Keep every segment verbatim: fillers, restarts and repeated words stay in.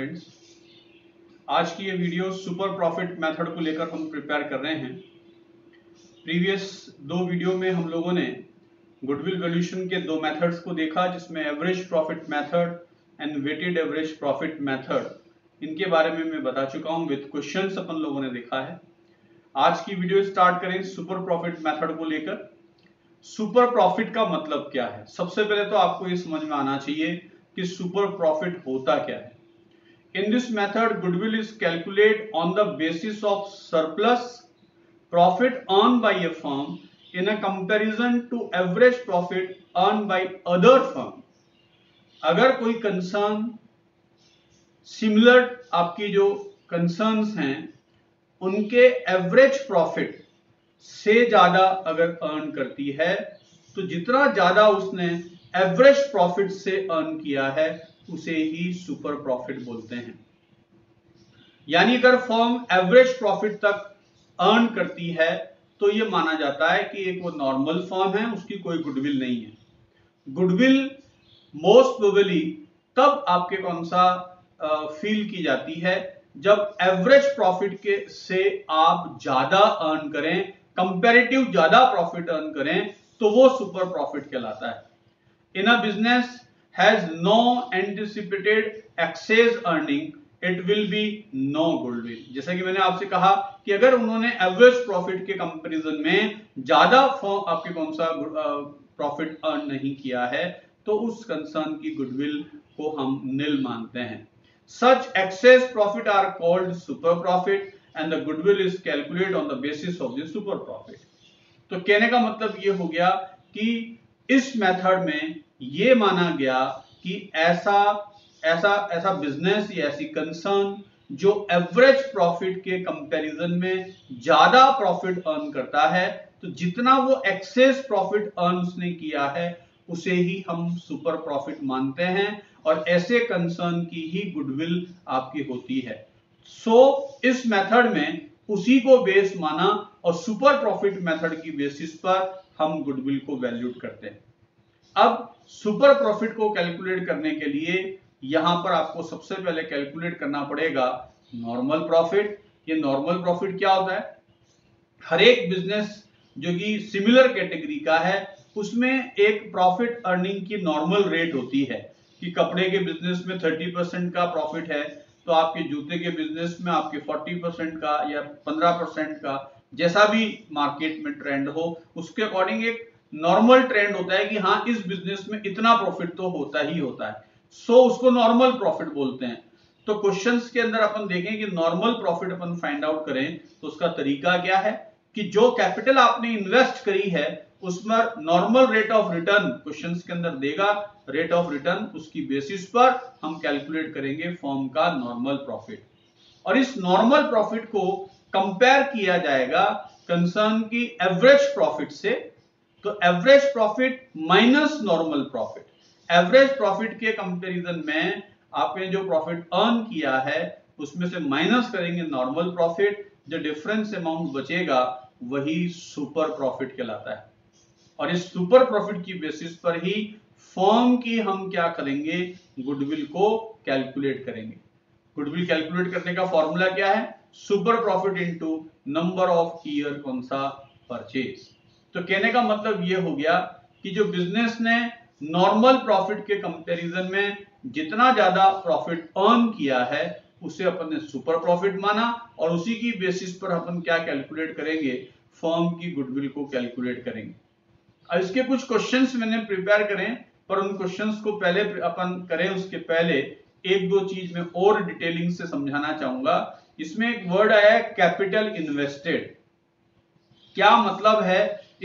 Friends, आज की ये वीडियो सुपर प्रॉफिट मेथड को लेकर हम प्रिपेयर कर रहे हैं। प्रीवियस दो वीडियो में हम लोगों ने गुडविल वैल्यूएशन के दो मेथड्स को देखा, जिसमें average profit method and weighted average profit method, इनके बारे में मैं बता चुका हूँ। विद क्वेश्चंस अपन लोगों ने देखा है। आज की वीडियो स्टार्ट करें सुपर प्रॉफिट मेथड को लेकर। सुपर प्रॉफिट का मतलब क्या है? सबसे पहले तो आपको ये समझ में आना चाहिए कि सुपर प्रॉफिट होता क्या है। In this method goodwill is calculate on the basis of surplus profit earn by a firm in a comparison to average profit earn by other firm. अगर कोई कंसर्न सिमिलर आपकी जो कंसर्न्स हैं उनके average profit से ज्यादा अगर earn करती है तो जितना ज्यादा उसने एवरेज प्रॉफिट से अर्न किया है उसे ही सुपर प्रॉफिट बोलते हैं। यानी अगर फर्म एवरेज प्रॉफिट तक अर्न करती है तो यह माना जाता है कि एक वो नॉर्मल फर्म है, उसकी कोई गुडविल नहीं है। गुडविल मोस्ट प्रोबेबली तब आपके कौन सा फील की जाती है जब एवरेज प्रॉफिट के से आप ज्यादा अर्न करें, कंपैरेटिव ज्यादा प्रॉफिट अर्न करें, तो वो सुपर प्रॉफिट कहलाता है। In a business has no anticipated excess earning, it will be no goodwill. जैसा कि मैंने आपसे कहा कि अगर उन्होंने एवरेज प्रॉफिट के कंपैरिजन में ज्यादा आपके कौन सा प्रॉफिट अर्न नहीं किया है तो उस कंसर्न की गुडविल को हम निल मानते हैं। Such excess profit are called super profit and the goodwill is calculated on the basis of the super profit. तो कहने का मतलब ये हो गया कि इस मेथड में ये माना गया कि ऐसा ऐसा ऐसा बिजनेस या ऐसी कंसर्न जो एवरेज प्रॉफिट के कंपैरिजन में ज्यादा प्रॉफिट अर्न करता है तो जितना वो एक्सेस प्रॉफिट अर्न उसने किया है उसे ही हम सुपर प्रॉफिट मानते हैं और ऐसे कंसर्न की ही गुडविल आपकी होती है। सो so, इस मेथड में उसी को बेस माना और सुपर प्रॉफिट मेथड की बेसिस पर हम गुडविल को वैल्यूट करते हैं। अब सुपर प्रॉफिट को कैलकुलेट करने के लिए यहां पर आपको सबसे पहले कैलकुलेट करना पड़ेगा नॉर्मल प्रॉफिट। ये नॉर्मल प्रॉफिट क्या होता है? हर एक बिजनेस जो कि सिमिलर कैटेगरी का है उसमें एक प्रॉफिट अर्निंग की नॉर्मल रेट होती है कि कपड़े के बिजनेस में तीस परसेंट का प्रॉफिट है तो आपके जूते के बिजनेस में आपके चालीस परसेंट का या पंद्रह परसेंट का, जैसा भी मार्केट में ट्रेंड हो उसके अकॉर्डिंग एक नॉर्मल ट्रेंड होता है कि हाँ इस बिजनेस में इतना प्रॉफिट तो होता ही होता है। सो so, उसको नॉर्मल प्रॉफिट बोलते हैं। तो क्वेश्चंस के अंदर अपन देखें कि नॉर्मल प्रॉफिट अपन फाइंड आउट करें तो उसका तरीका क्या है कि जो कैपिटल आपने इन्वेस्ट करी है उसमें normal rate of return questions के अंदर देगा। रेट ऑफ रिटर्न उसकी बेसिस पर हम कैलकुलेट करेंगे फर्म का नॉर्मल प्रॉफिट और इस नॉर्मल प्रॉफिट को कंपेयर किया जाएगा कंसर्न की एवरेज प्रॉफिट से। तो average profit minus normal profit, average profit के कंपैरिजन में आपने जो प्रॉफिट अर्न किया है उसमें से माइनस करेंगे नॉर्मल प्रॉफिट, जो डिफरेंस अमाउंट बचेगा वही सुपर प्रॉफिट कहलाता है। और इस सुपर प्रॉफिट की बेसिस पर ही फर्म की हम क्या करेंगे, गुडविल को कैलकुलेट करेंगे। गुडविल कैलकुलेट करने का फॉर्मूला क्या है? Super profit into number of year कौन सा परचेज। तो कहने का मतलब ये हो गया कि जो बिजनेस ने नॉर्मल प्रॉफिट के कंपैरिजन में जितना ज्यादा प्रॉफिट अर्न किया है उसे अपन ने सुपर प्रॉफिट माना और उसी की बेसिस पर अपन क्या कैलकुलेट करेंगे, फर्म की गुडविल को कैलकुलेट करेंगे। अब इसके कुछ क्वेश्चंस मैंने प्रिपेयर करें पर उन क्वेश्चंस को पहले अपन करें उसके पहले एक दो चीज में और डिटेलिंग से समझाना चाहूंगा। इसमें एक वर्ड आया कैपिटल इन्वेस्टेड। क्या मतलब है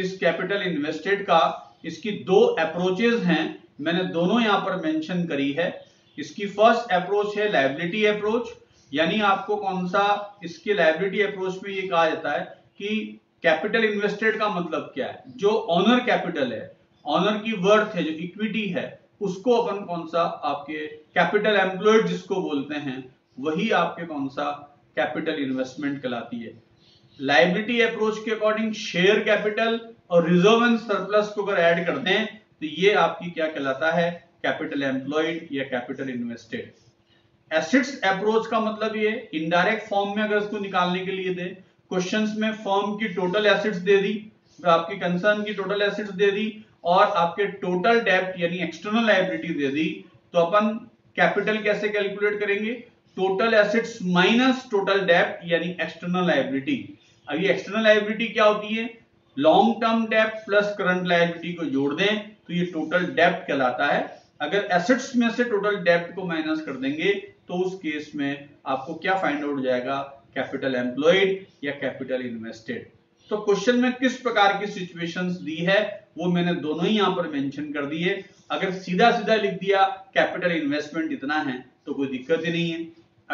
इस कैपिटल इन्वेस्टेड का? इसकी दो अप्रोचेस हैं, मैंने दोनों यहां पर मेंशन करी है। इसकी फर्स्ट अप्रोच है लायबिलिटी अप्रोच, यानी आपको कौन सा इसके लायबिलिटी अप्रोच में ये कहा जाता है कि कैपिटल इन्वेस्टेड का मतलब क्या है, जो ऑनर कैपिटल है, ऑनर की वर्थ है, जो इक्विटी है, उसको अपन कौन सा आपके कैपिटल एम्प्लॉयड जिसको बोलते हैं वही आपके कौन सा कैपिटल इन्वेस्टमेंट कहलाती है। लायबिलिटी अप्रोच के अकॉर्डिंग शेयर कैपिटल और रिजर्व एंड सरप्लस को अगर ऐड कर दें तो ये आपकी क्या कहलाता है, कैपिटल एम्प्लॉयड या कैपिटल इन्वेस्टेड। एसेट्स अप्रोच का मतलब ये इनडायरेक्ट फॉर्म में अगर इसको निकालने के लिए दे क्वेश्चंस में फॉर्म की टोटल एसेट्स दे दी तो आपकी कंसर्न की टोटल एसेट्स दे दी और आपके टोटल डेब्ट यानी एक्सटर्नल लायबिलिटी दे दी तो अपन कैपिटल कैसे कैलकुलेट करेंगे टोटल एसेट्स माइनस टोटल डेब्ट यानी एक्सटर्नल लायबिलिटी। अब ये एक्सटर्नल लायबिलिटी क्या होती है लॉन्ग टर्म डेब्ट प्लस करंट लायबिलिटी को जोड़ दें तो ये टोटल डेब्ट कहलाता है। अगर एसेट्स में से टोटल डेब्ट को माइनस कर देंगे तो उस केस में आपको क्या फाइंड आउट हो जाएगा कैपिटल एम्प्लॉयड या कैपिटल इन्वेस्टेड। तो क्वेश्चन में किस प्रकार की सिचुएशंस दी है वो मैंने दोनों ही यहां पर मेंशन कर दिए। अगर सीधा सीधा लिख दिया कैपिटल इन्वेस्टमेंट इतना है तो कोई दिक्कत ही नहीं है।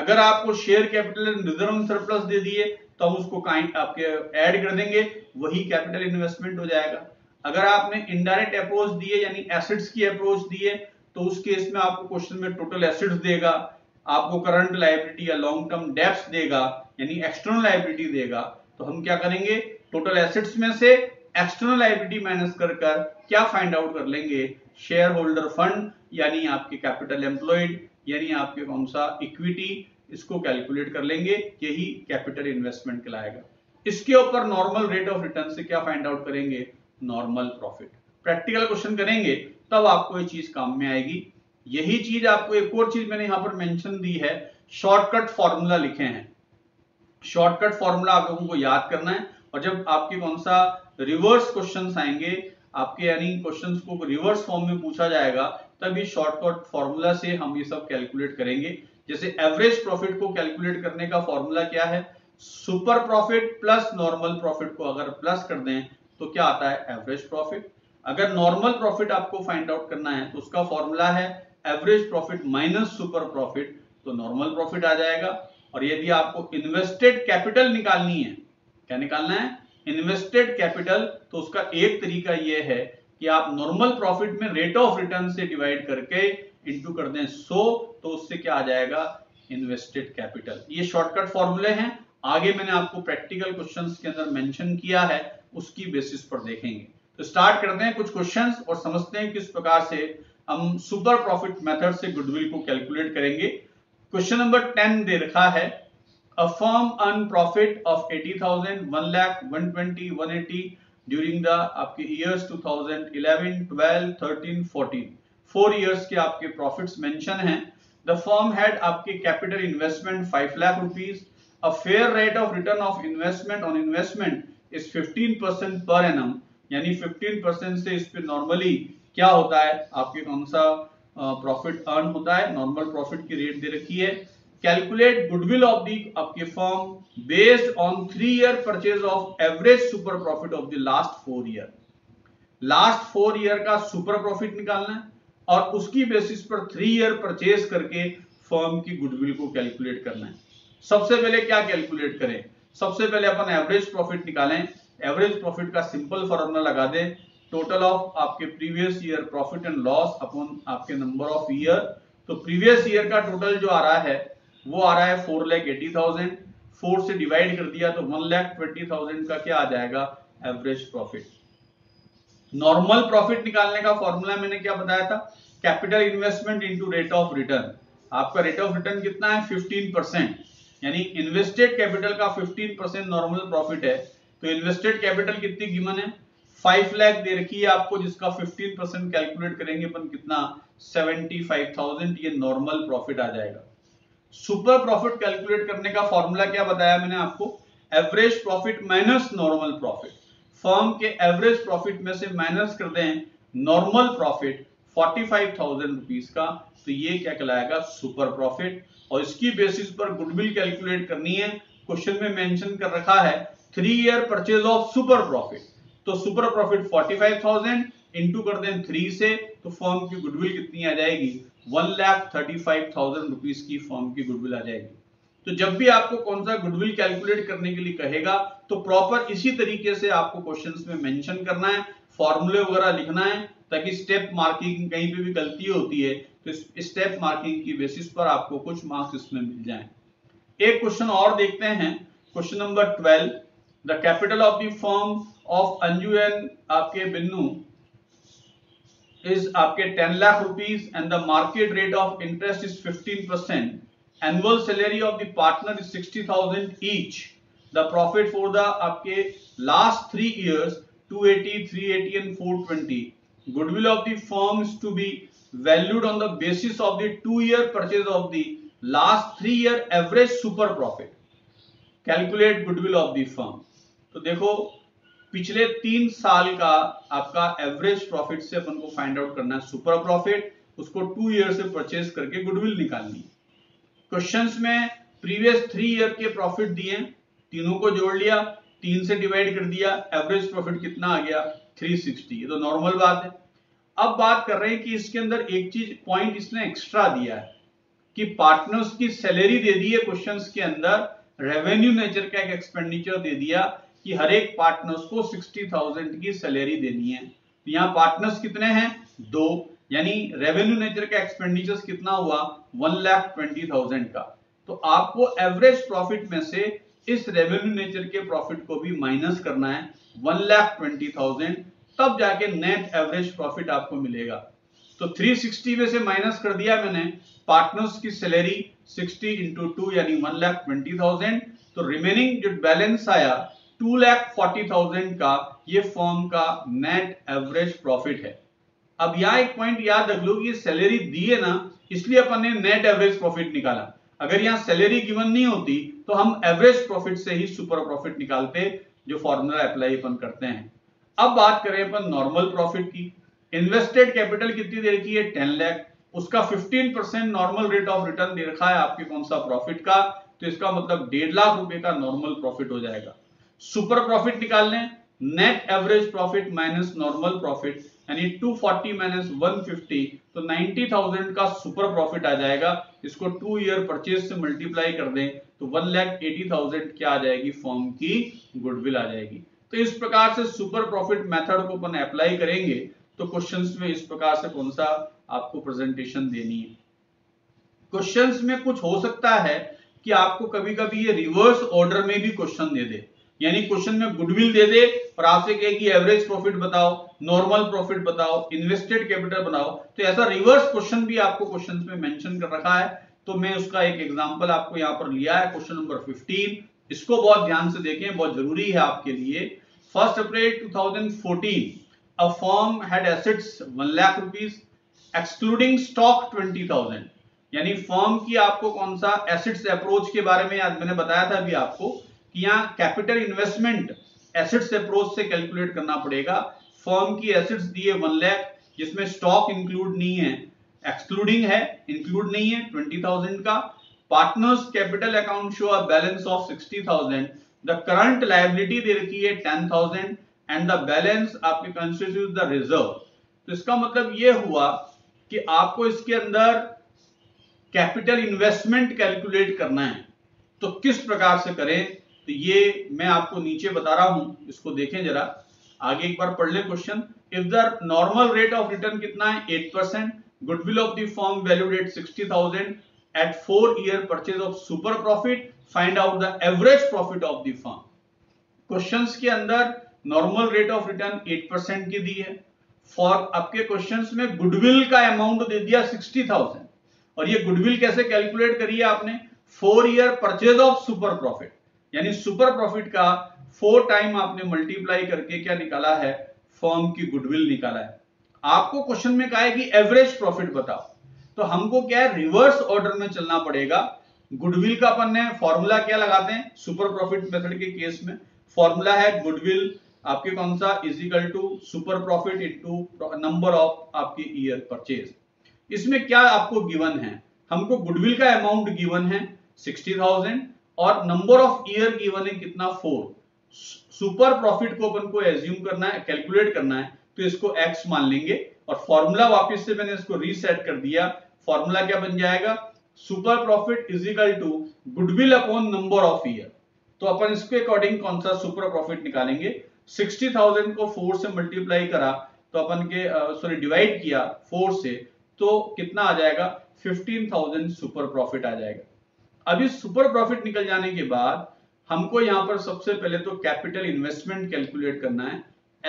अगर आपको share capital and reserve surplus दे दिए तो हम उसको काइंड आपके ऐड कर देंगे वही कैपिटल इन्वेस्टमेंट हो जाएगा। अगर आपने इनडायरेक्ट अप्रोच दिए यानी एसेट्स की अप्रोच दिए तो उस केस में आपको क्वेश्चन में टोटल एसेट्स देगा आपको करंट लायबिलिटी या लॉन्ग टर्म डेब्ट्स देगा यानी एक्सटर्नल लायबिलिटी देगा तो हम क्या करेंगे टोटल एसेट्स में से एक्सटर्नल लायबिलिटी माइनस कर कर क्या फाइंड आउट कर लेंगे शेयर होल्डर फंड यानी आपके कैपिटल एम्प्लॉयड यानी आपके कौन सा इक्विटी इसको कैलकुलेट कर लेंगे यही कैपिटल इन्वेस्टमेंट कहलाएगा। इसके ऊपर नॉर्मल रेट ऑफ रिटर्न से क्या फाइंड आउट करेंगे नॉर्मल प्रॉफिट। प्रैक्टिकल क्वेश्चन करेंगे तब आपको ये चीज काम में आएगी। यही चीज आपको एक और चीज मैंने यहां पर मेंशन दी है शॉर्टकट फॉर्मूला लिखे हैं। शॉर्टकट फॉर्मूला आप लोगों को याद करना है और जब आपके कौन सा रिवर्स क्वेश्चंस आएंगे आपके यानी क्वेश्चंस को रिवर्स फॉर्म में पूछा जाएगा तब ये शॉर्टकट फॉर्मूला से हम ये सब कैलकुलेट करेंगे। जैसे एवरेज प्रॉफिट को कैलकुलेट करने का फॉर्मूला क्या है super profit plus normal profit को अगर प्लस कर दें तो क्या आता है एवरेज प्रॉफिट। अगर नॉर्मल प्रॉफिट आपको फाइंड आउट करना है तो उसका फॉर्मूला है average profit minus super profit तो नॉर्मल प्रॉफिट आ जाएगा। और यदि आपको इन्वेस्टेड कैपिटल निकालनी है क्या निकालना है इन्वेस्टेड कैपिटल तो उसका एक तरीका यह है कि आप नॉर्मल प्रॉफिट में रेट ऑफ रिटर्न से डिवाइड करके इंटू कर दें सो तो उससे क्या आ जाएगा इन्वेस्टेड कैपिटल। ये शॉर्टकट फॉर्मूले हैं आगे मैंने आपको प्रैक्टिकल क्वेश्चंस के अंदर मेंशन किया है उसकी बेसिस पर देखेंगे। तो स्टार्ट करते हैं कुछ क्वेश्चंस और समझते हैं किस प्रकार से हम सुपर प्रॉफिट मेथड से गुडविल को कैलकुलेट करेंगे। क्वेश्चन नंबर टेन दे रखा है a firm earn profit of अस्सी हज़ार, एक लाख, एक सौ बीस, एक सौ अस्सी ड्यूरिंग द आपके इयर्स दो हज़ार ग्यारह, बारह, तेरह, चौदह फोर इयर्स के आपके प्रॉफिट्स मेंशन हैं। द फर्म हैड आपके कैपिटल इन्वेस्टमेंट पाँच lakh rupees a fair rate of return of investment on investment is पंद्रह परसेंट पर एनम यानी पंद्रह परसेंट से इस पे नॉर्मली क्या होता है आपके कौन सा प्रॉफिट अर्न होता है नॉर्मल प्रॉफिट की रेट दे रखी है। कैलकुलेट गुडविल ऑफ दी आपके firm based on three year purchase of average super profit of the last four year. Last four year का सुपर प्रॉफिट निकालना है और उसकी बेसिस पर थ्री ईयर परचेज करके फर्म की गुडविल को कैलकुलेट करना है। सबसे पहले क्या कैलकुलेट करें सबसे पहले अपन एवरेज प्रॉफिट निकालें। एवरेज प्रॉफिट का सिंपल फॉर्मूला लगा दें टोटल ऑफ आपके previous year profit and loss upon आपके नंबर ऑफ ईयर। तो प्रीवियस ईयर का टोटल जो आ रहा है वो आ रहा है four lakh eighty thousand four से डिवाइड कर दिया तो वन लाख ट्वेंटी थाउजेंड का क्या आ जाएगा एवरेज प्रॉफिट। नॉर्मल प्रॉफिट निकालने का फॉर्मूला मैंने क्या बताया था capital investment into rate of return. आपका रेट ऑफ रिटर्न कितना है पंद्रह परसेंट यानी इन्वेस्टेड कैपिटल का पंद्रह परसेंट नॉर्मल प्रॉफिट है तो इन्वेस्टेड कैपिटल कितनी गिवन है पाँच लाख दे रखी है आपको जिसका पंद्रह परसेंट कैलकुलेट करेंगे अपन कितना पचहत्तर हज़ार ये नॉर्मल प्रॉफिट आ जाएगा। सुपर प्रॉफिट कैलकुलेट करने का फॉर्मूला क्या बताया मैंने आपको average profit minus normal profit firm के एवरेज प्रॉफिट में से माइनस कर दें नॉर्मल प्रॉफिट पैंतालीस हज़ार रुपीस का तो ये क्या कहलाएगा सुपर प्रॉफिट। और इसकी बेसिस पर गुडविल कैलकुलेट करनी है। क्वेश्चन में मेंशन कर रखा है three year purchase of super profit तो सुपर प्रॉफिट पैंतालीस हज़ार इनटू कर दें थ्री से तो फर्म की गुडविल कितनी आ जाएगी one lakh thirty five thousand rupees की फर्म की गुडविल आ जाएगी। तो जब भी आपको कौन सा गुडविल कैलकुलेट करने के लिए कहेगा तो प्रॉपर इसी तरीके से आपको क्वेश्चंस में मेंशन करना है फॉर्मूले वगैरह लिखना है ताकि स्टेप मार्किंग कहीं पे भी गलती होती है तो स्टेप मार्किंग की बेसिस पर आपको कुछ मार्क्स इसमें मिल जाएं। एक क्वेश्चन और देखते हैं question number twelve the capital of the firm of Anju and आपके बिन्नू इज आपके ten lakh rupees and the market rate of interest is fifteen percent annual salary of the partner is sixty thousand each. The profit for the आपके last three years two eighty, three eighty and four twenty. Goodwill of the firm is to be valued on the basis of the two-year purchase of the last three-year average super profit. Calculate goodwill of the firm. तो देखो पिछले तीन साल का आपका average profit से अपन को find out करना है सुपर प्रॉफिट, उसको टू ईयर से परचेज करके गुडविल निकालनी। क्वेश्चंस में प्रीवियस थ्री ईयर के प्रॉफिट दिए, तीनों को जोड़ लिया, तीन से डिवाइड कर दिया, एवरेज प्रॉफिट कितना आ गया तीन सौ साठ। ये तो नॉर्मल बात है। अब बात कर रहे हैं कि इसके अंदर एक चीज पॉइंट इसने एक्स्ट्रा दिया है कि पार्टनर्स की सैलरी दे दी है क्वेश्चन के अंदर, रेवेन्यू नेचर का एक एक्सपेंडिचर दे दिया कि हर एक पार्टनर्स को साठ हज़ार की सैलरी देनी है। तो यहाँ पार्टनर्स कितने हैं? दो, यानी रेवेन्यू नेचर का एक्सपेंडिचर्स कितना हुआ एक लाख बीस हज़ार का। तो आपको एवरेज प्रॉफिट में से इस रेवेन्यू नेचर के प्रॉफिट को भी माइनस करना है एक लाख बीस हज़ार, तब जाके नेट एवरेज प्रॉफिट आपको मिलेगा। तो तीन सौ साठ में से माइनस कर दिया मैंने पार्टनर्स की सैलरी साठ इंटू टू यानी एक लाख बीस हज़ार, तो रिमेनिंग जो बैलेंस आया दो लाख चालीस हज़ार का, ये फॉर्म का नेट एवरेज प्रॉफिट है। अब यह एक पॉइंट याद रख लो कि सैलरी दी है ना, इसलिए अपन ने नेट एवरेज प्रॉफिट निकाला। अगर यहाँ सैलरी गिवन नहीं होती तो हम एवरेज प्रॉफिट से ही सुपर प्रॉफिट निकालते, जो फॉर्मूला अप्लाई अपन करते हैं। अब बात करें अपन नॉर्मल प्रॉफिट की। इन्वेस्टेड कैपिटल कितनी दे रखी है? दस लाख। उसका पंद्रह percent normal rate of return दे रखा है आपके कौन सा प्रॉफिट का, तो इसका मतलब डेढ़ लाख रुपए का नॉर्मल प्रॉफिट हो जाएगा। सुपर प्रॉफिट निकालने net average profit minus normal profit, यानी दो सौ चालीस माइनस एक सौ पचास, तो नब्बे हज़ार का सुपर प्रॉफिट आ जाएगा। इसको टू ईयर परचेज से मल्टीप्लाई कर दें तो एक लाख अस्सी हज़ार क्या आ जाएगी? फॉर्म की गुडविल आ जाएगी। तो इस प्रकार से सुपर प्रॉफिट मेथड को अपन अप्लाई करेंगे तो क्वेश्चंस में इस प्रकार से कौन सा आपको प्रेजेंटेशन देनी है। क्वेश्चंस में कुछ हो सकता है कि आपको कभी कभी ये रिवर्स ऑर्डर में भी क्वेश्चन दे दे, यानी क्वेश्चन में गुडविल दे दे और आपसे कहे कि एवरेज प्रॉफिट बताओ, नॉर्मल प्रॉफिट बताओ, इन्वेस्टेड कैपिटल बनाओ। तो ऐसा रिवर्स क्वेश्चन भी आपको क्वेश्चंस में मेंशन कर रखा है, तो मैं उसका एक एग्जांपल आपको यहाँ पर लिया है, क्वेश्चन नंबर पंद्रह। इसको बहुत ध्यान से देखें, बहुत जरूरी है आपके लिए। First April two thousand fourteen a firm had assets one lakh rupees excluding stock twenty thousand, यानी फर्म की आपको कौन सा एसेट्स अप्रोच के बारे में याद मैंने बताया था अभी आपको, यहाँ कैपिटल इन्वेस्टमेंट एसेट्स अप्रोच से कैलकुलेट करना पड़ेगा। फर्म की एसेट्स दिए एक लाख, जिसमें स्टॉक इंक्लूड नहीं है, एक्सक्लूडिंग है, इंक्लूड नहीं है, बीस हज़ार का। Partners capital account show a balance of साठ हज़ार, द करंट लायबिलिटी दे रखी है दस हज़ार एंड द बैलेंस आपके कंस्टिट्यूट द रिजर्व। तो इसका मतलब ये हुआ कि आपको इसके अंदर कैपिटल इन्वेस्टमेंट कैलकुलेट करना है। तो किस प्रकार से करें, तो ये मैं आपको नीचे बता रहा हूं, इसको देखें जरा, आगे एक बार पढ़ लें question. If the normal rate of return कितना है? आठ percent, goodwill of the firm valued at साठ हज़ार at four year purchase of super profit, find out the average profit of the firm. Questions के अंदर नॉर्मल रेट ऑफ रिटर्न आठ percent की दी है, फॉर आपके क्वेश्चंस में गुडविल का अमाउंट दे दिया साठ हज़ार, और ये गुडविल कैसे कैलकुलेट करी है आपने? Four year purchase of super profit, यानी सुपर प्रॉफिट का फोर टाइम आपने मल्टीप्लाई करके क्या निकाला है? फर्म की गुडविल निकाला है। आपको क्वेश्चन में कहा है कि एवरेज प्रॉफिट बताओ, तो हमको क्या है? रिवर्स ऑर्डर में चलना पड़ेगा। गुडविल का अपन ने फॉर्मूला क्या लगाते हैं सुपर प्रॉफिट मेथड के केस में? फॉर्मूला है गुडविल आपके कौन सा is equal to super profit into number of आपकी ईयर परचेज। इसमें क्या आपको गिवन है? हमको गुडविल का अमाउंट गिवन है सिक्सटी थाउजेंड और नंबर ऑफ ईयर गिवन है कितना? फोर। सुपर प्रॉफिट को अपन को एज्यूम करना है, कैलकुलेट करना है, तो इसको एक्स मान लेंगे और फॉर्मूला वापस से मैंने इसको रीसेट कर दिया। फॉर्मूला क्या बन जाएगा? Super profit is equal to goodwill upon number of year. तो अपन इसके अकॉर्डिंग कौन सा सुपर प्रॉफिट निकालेंगे? सिक्सटी थाउजेंड को फोर से मल्टीप्लाई करा तो अपन के सॉरी डिवाइड किया फोर से, तो कितना आ जाएगा? फिफ्टीन थाउजेंड सुपर प्रॉफिट आ जाएगा। अभी सुपर प्रॉफिट निकल जाने के बाद हमको यहां पर सबसे पहले तो कैपिटल इन्वेस्टमेंट कैलकुलेट करना है,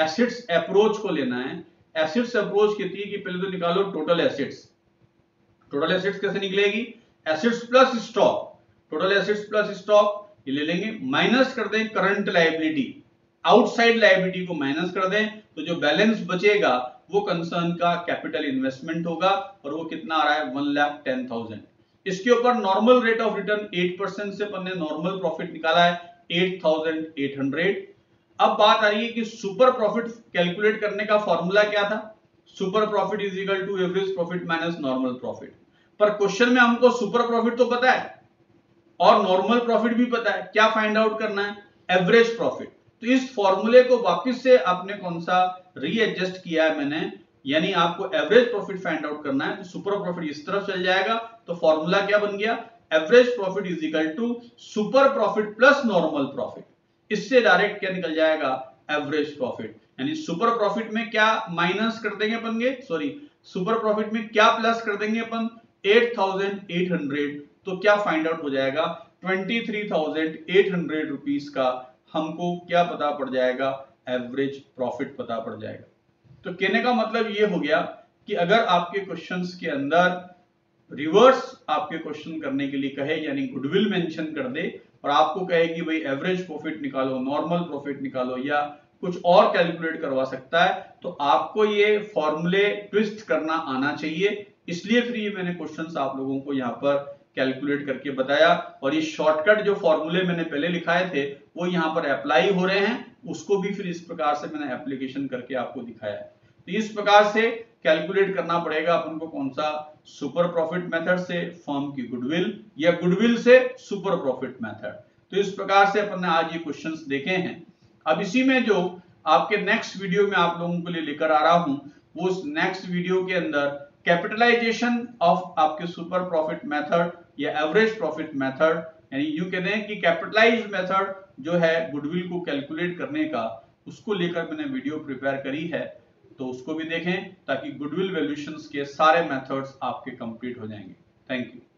एसेट्स अप्रोच को लेना है। एसेट्स अप्रोच कहती है कि पहले तो निकालो टोटल एसेट्स। टोटल एसेट्स कैसे निकलेगी? Assets plus stock, total assets plus stock ये ले लेंगे, माइनस कर दें करंट लायबिलिटी, आउटसाइड लायबिलिटी को माइनस कर दें तो जो बैलेंस बचेगा वो कंसर्न का कैपिटल इन्वेस्टमेंट होगा और वो कितना आ रहा है वन लाख टेन थाउजेंड। इसके ऊपर normal rate of return eight percent से अपन ने नॉर्मल प्रॉफिट निकाला है एट थाउजेंड एट हंड्रेड। अब बात आ रही है कि सुपर प्रॉफिट कैलकुलेट करने का फॉर्मूला क्या था, super profit is equal to average profit minus normal profit. पर क्वेश्चन में हमको सुपर प्रॉफिट तो पता है और नॉर्मल प्रॉफिट भी पता है, क्या फाइंड आउट करना है, एवरेज प्रॉफिट। तो इस फॉर्मूले को वापस से आपने कौन सा रीएडजस्ट किया है मैंने, यानी आपको एवरेज प्रॉफिट फाइंड आउट करना है तो सुपर प्रॉफिट इस तरफ चल जाएगा। तो फॉर्मूला क्या बन गया, average profit is equal to super profit plus normal profit. इससे डायरेक्ट क्या निकल जाएगा, एवरेज प्रॉफिट। यानी सुपर प्रॉफिट में क्या माइनस कर देंगे अपन के, सॉरी सुपर प्रॉफिट में क्या प्लस कर देंगे अपन एट थाउजेंड एट हंड्रेड, तो क्या फाइंड आउट हो जाएगा twenty three thousand eight hundred rupees का हमको क्या पता पड़ जाएगा, एवरेज प्रॉफिट पता पड़ जाएगा। तो कहने का मतलब ये हो गया कि अगर आपके क्वेश्चंस के अंदर रिवर्स आपके क्वेश्चन करने के लिए कहे, यानी गुडविल मेंशन कर दे और आपको कहे कि भाई एवरेज प्रॉफिट निकालो, नॉर्मल प्रॉफिट निकालो या कुछ और कैलकुलेट करवा सकता है, तो आपको ये फॉर्मूले ट्विस्ट करना आना चाहिए। इसलिए फिर ये मैंने क्वेश्चंस आप लोगों को यहाँ पर कैलकुलेट करके बताया और ये शॉर्टकट जो फॉर्मूले मैंने पहले लिखाए थे वो यहाँ पर अप्लाई हो रहे हैं, उसको भी फिर इस प्रकार से मैंने एप्लीकेशन करके आपको दिखाया है। तो इस प्रकार से कैलकुलेट करना पड़ेगा अपन को कौन सा, सुपर प्रॉफिट मेथड से फर्म की गुडविल या गुडविल से सुपर प्रॉफिट मेथड। तो इस प्रकार से अपन ने आज ये क्वेश्चंस देखे हैं। अब इसी में जो आपके नेक्स्ट वीडियो में आप लोगों के लिए लेकर आ रहा हूं, वो उस नेक्स्ट वीडियो के अंदर कैपिटलाइजेशन ऑफ आपके सुपर प्रॉफिट मेथड या एवरेज प्रॉफिट मेथड, यानी यूं कहते हैं कि कैपिटलाइज मेथड जो है गुडविल को कैलकुलेट करने का, उसको लेकर मैंने वीडियो प्रिपेयर करी है, तो उसको भी देखें ताकि गुडविल वैल्यूएशंस के सारे मेथड्स आपके कंप्लीट हो जाएंगे। Thank you.